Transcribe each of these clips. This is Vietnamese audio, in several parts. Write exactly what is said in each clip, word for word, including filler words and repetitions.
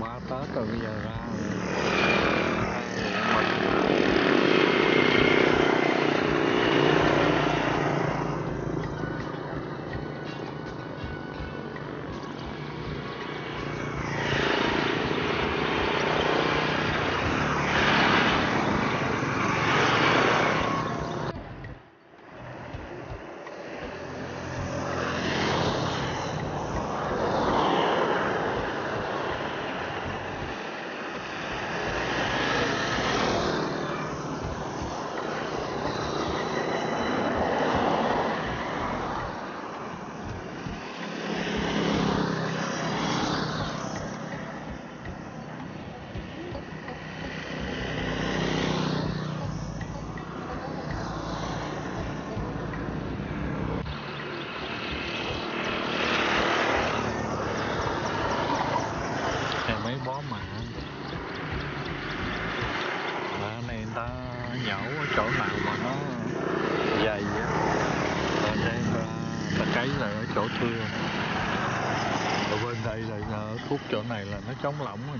má tết rồi bây giờ ra bó mà ở này người ta nhổ ở chỗ nào mà nó dày á, đây là ta cấy lại ở chỗ thưa, ở bên đây là thuốc chỗ này là nó chống lỏng rồi,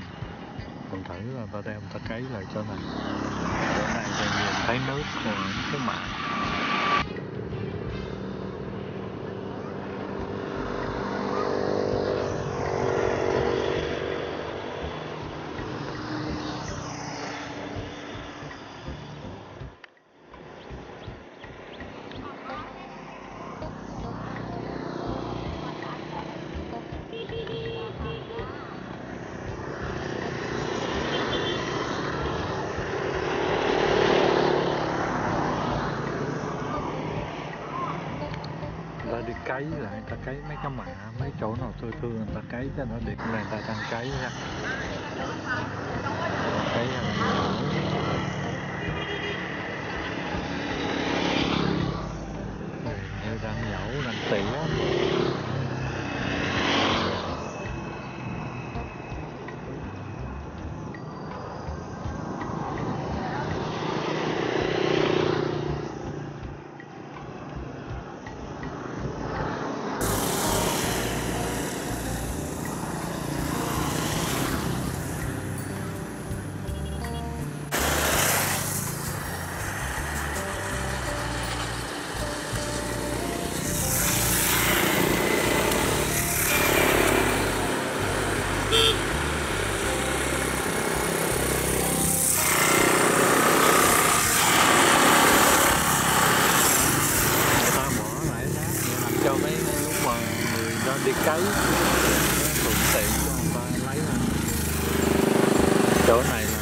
còn thử là ta đem ta cấy lại chỗ này, chỗ này thì nhìn thấy nước rồi cái mạng. Đi cấy là người ta cấy mấy cái mạ, mấy chỗ nào tươi tươi người ta cấy cho nó đẹp, này người ta đang cấy ra cấy ra như đang nhậu đang tỉa. Đi cấy thuận tiện cho người ta lấy ra. Chỗ này là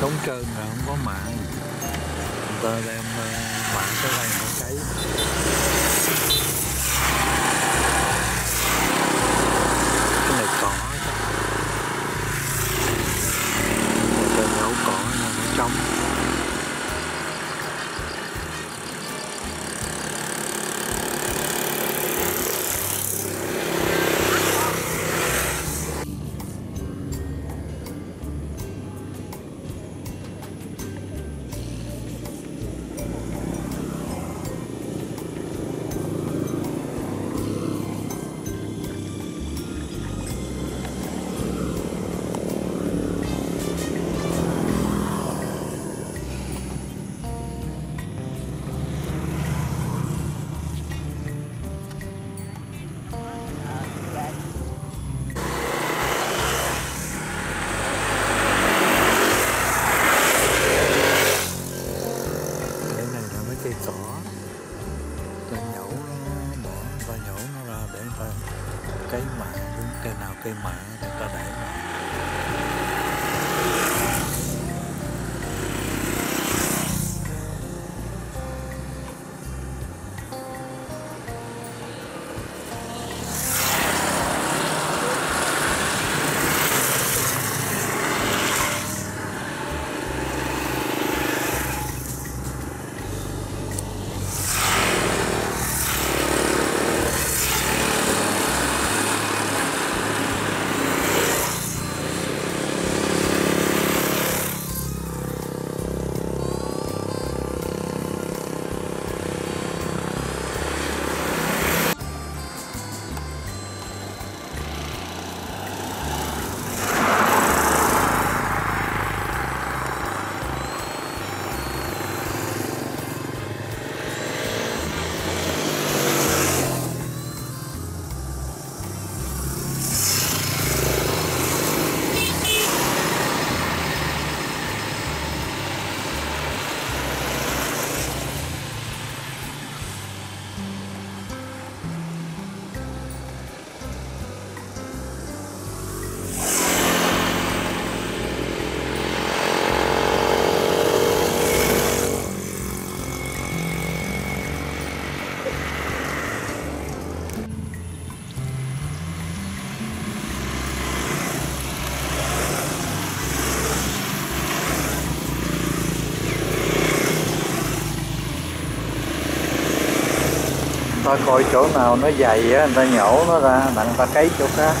trống trơn rồi, không có mạ, người ta đem mạ tới đây mà cấy. Cái này cỏ chắc, người ta nhổ cỏ ra nó trống. Thôi coi chỗ nào nó dày á, người ta nhổ nó ra, đặng người ta cấy chỗ khác.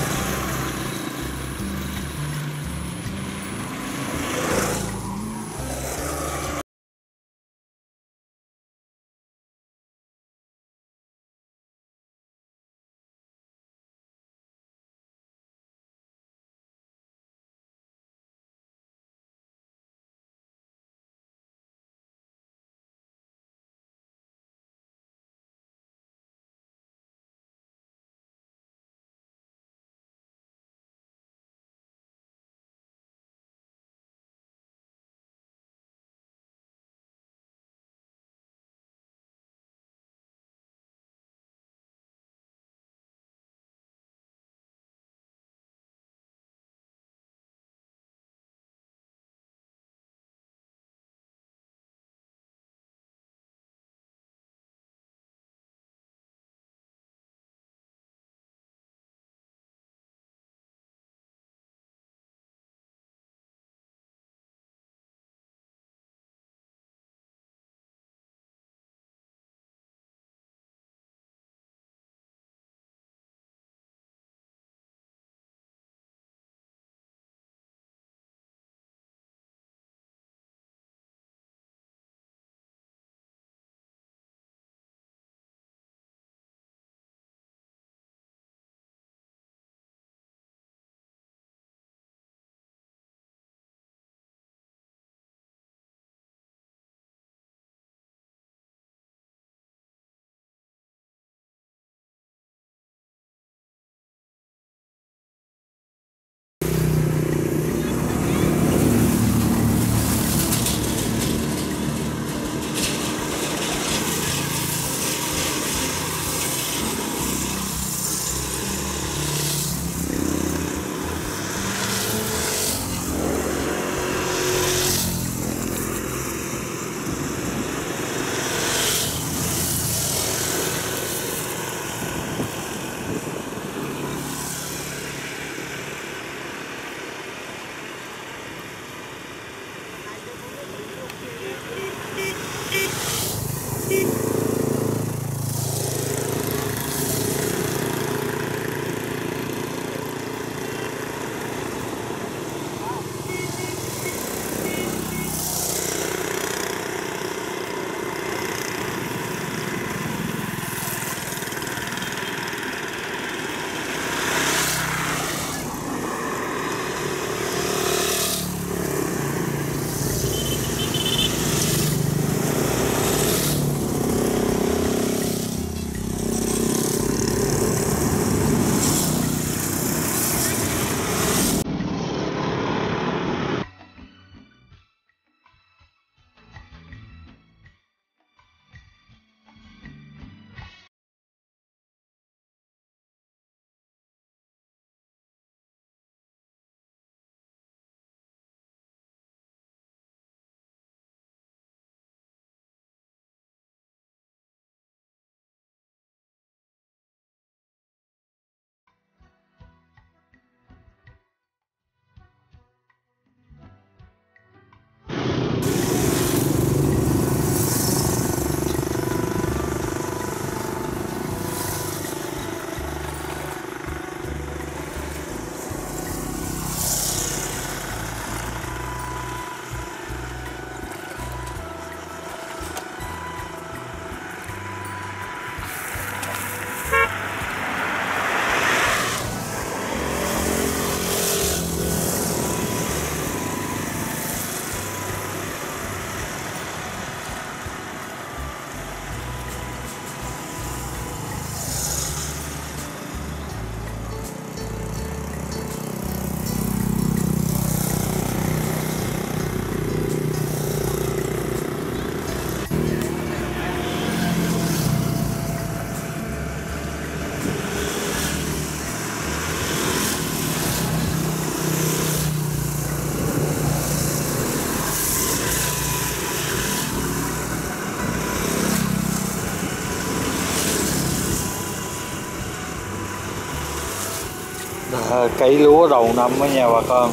Cây lúa đầu năm ở nhà bà con,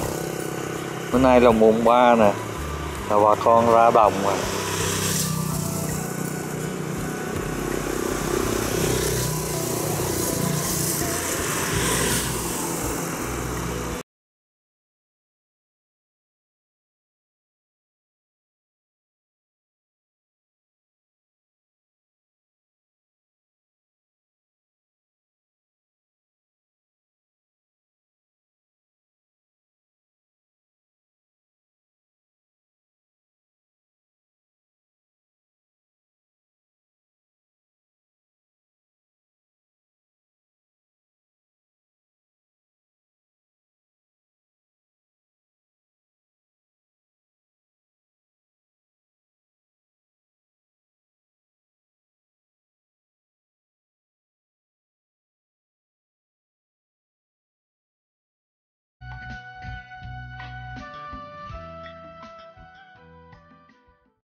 bữa nay là mùng ba nè, là bà con ra đồng rồi.